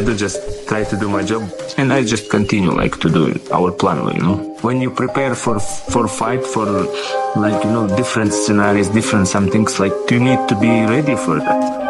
I do just try to do my job, and I just continue like to do our plan, you know. When you prepare for fight, for like, you know, different scenarios, different some things, like you need to be ready for that.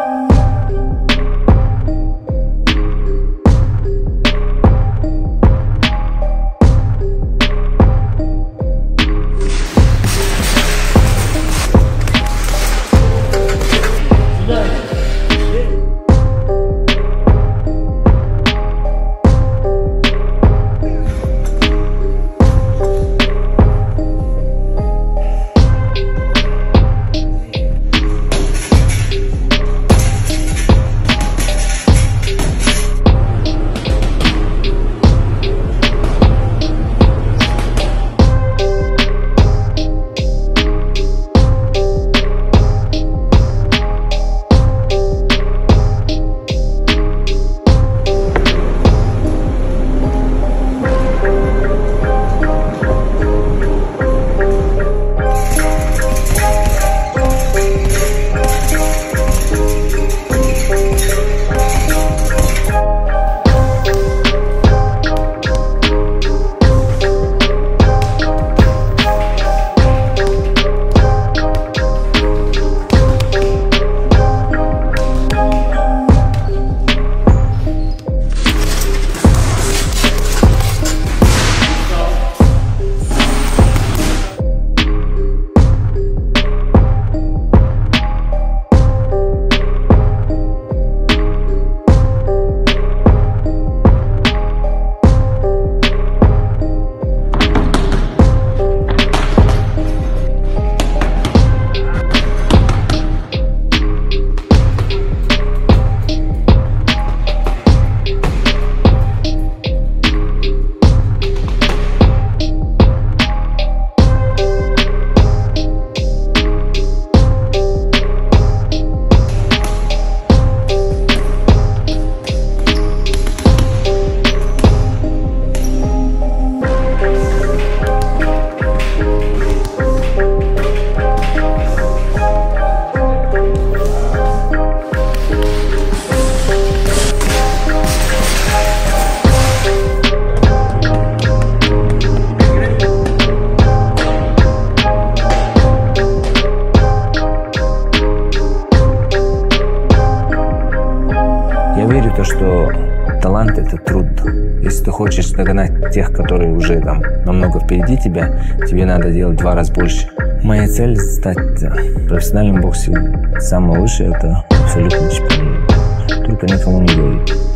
Я верю в то, что талант — это трудно. Если ты хочешь догнать тех, которые уже там намного впереди тебя, тебе надо делать 2 раза больше. Моя цель — стать профессиональным боксером. Самое лучшее — это абсолютный чемпион. Только никому не говорить.